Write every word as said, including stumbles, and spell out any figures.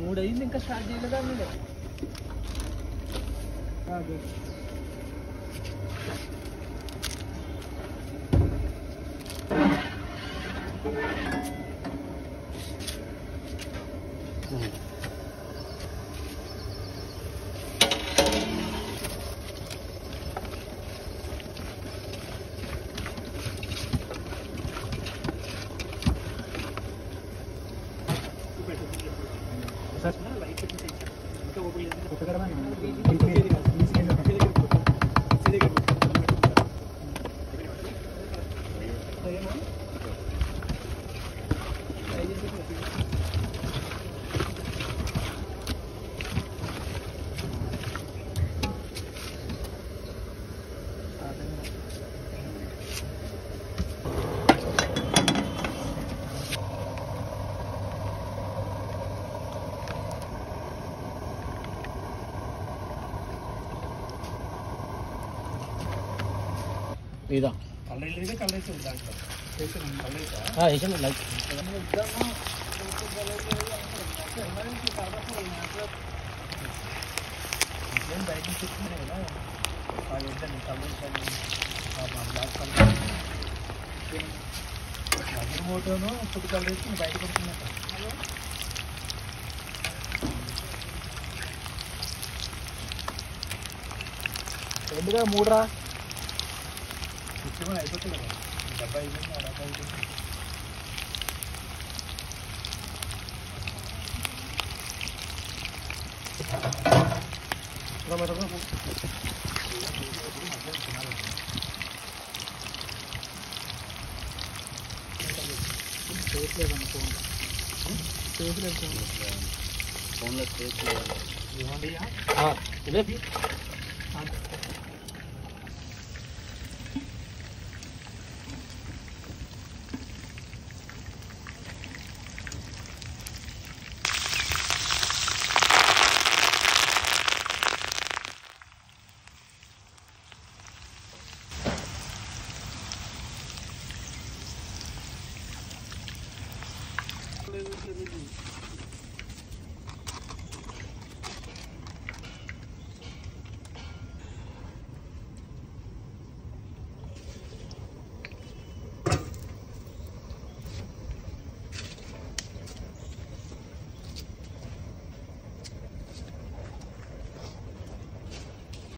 మూడు అయింది ఇంకా స్టార్ట్ చేయలేదా మీరు కాదు Ida. Kalai liriknya kalai itu udah. Itu kalai itu. Ah, itu mana lagi? Kalau cuma itu tuh dapat ini ada apa itu lama lama bu phone phone